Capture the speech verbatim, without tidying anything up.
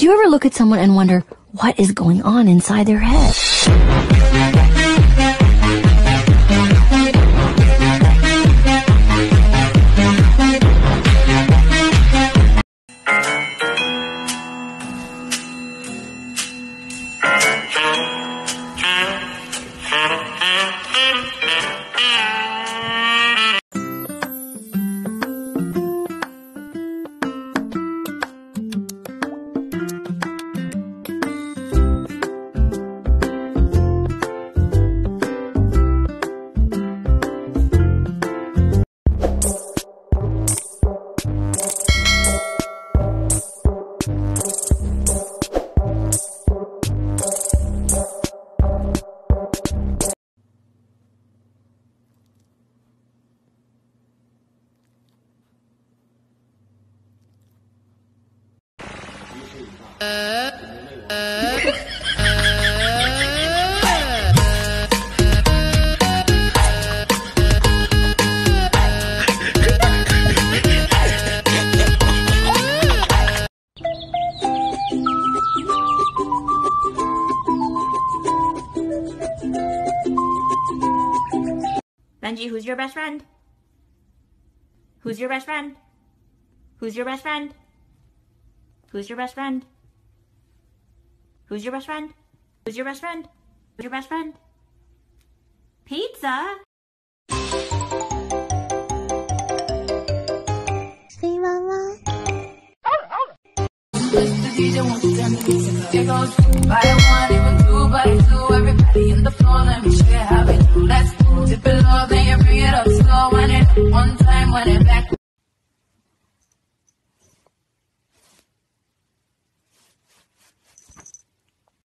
Do you ever look at someone and wonder what is going on inside their head? Uh, uh, Benji, who's your best friend? Who's your best friend? Who's your best friend? Who's your best friend? Who's your best friend? Who's your best friend? Who's your best friend? Pizza! See, Mama? The D J wants to dance the music. It goes by one, even two by two. Everybody in the floor, let me show you how we do. Let's dip it low, then you bring it up slow. Wind it up one time, wind it back.